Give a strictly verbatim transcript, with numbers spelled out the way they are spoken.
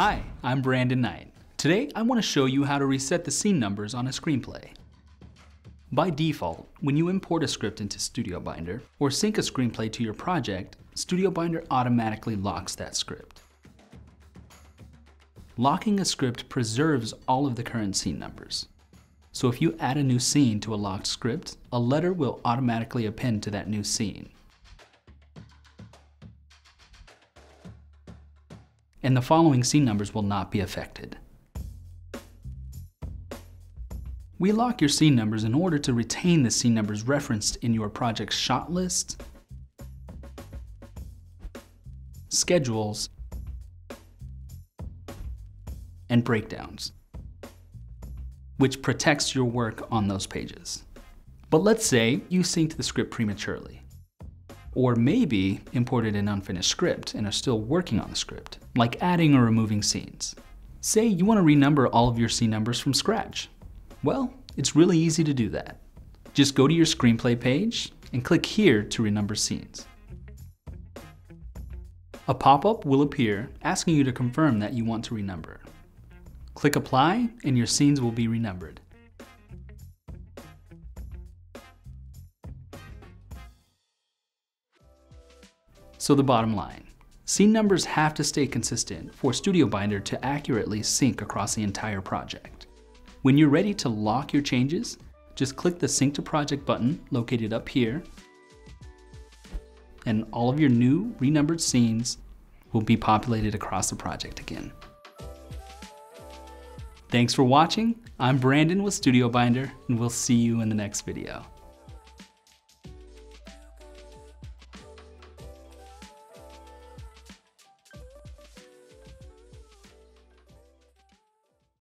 Hi, I'm Brandon Knight. Today I want to show you how to reset the scene numbers on a screenplay. By default, when you import a script into StudioBinder or sync a screenplay to your project, StudioBinder automatically locks that script. Locking a script preserves all of the current scene numbers. So if you add a new scene to a locked script, a letter will automatically append to that new scene. And the following scene numbers will not be affected. We lock your scene numbers in order to retain the scene numbers referenced in your project's shot list, schedules, and breakdowns, which protects your work on those pages. But let's say you synced the script prematurely, or maybe imported an unfinished script and are still working on the script, like adding or removing scenes. Say you want to renumber all of your scene numbers from scratch. Well, it's really easy to do that. Just go to your screenplay page and click here to renumber scenes. A pop-up will appear asking you to confirm that you want to renumber. Click Apply and your scenes will be renumbered. So the bottom line, scene numbers have to stay consistent for StudioBinder to accurately sync across the entire project. When you're ready to lock your changes, just click the Sync to Project button located up here, and all of your new renumbered scenes will be populated across the project again. Thanks for watching. I'm Brandon with StudioBinder, and we'll see you in the next video.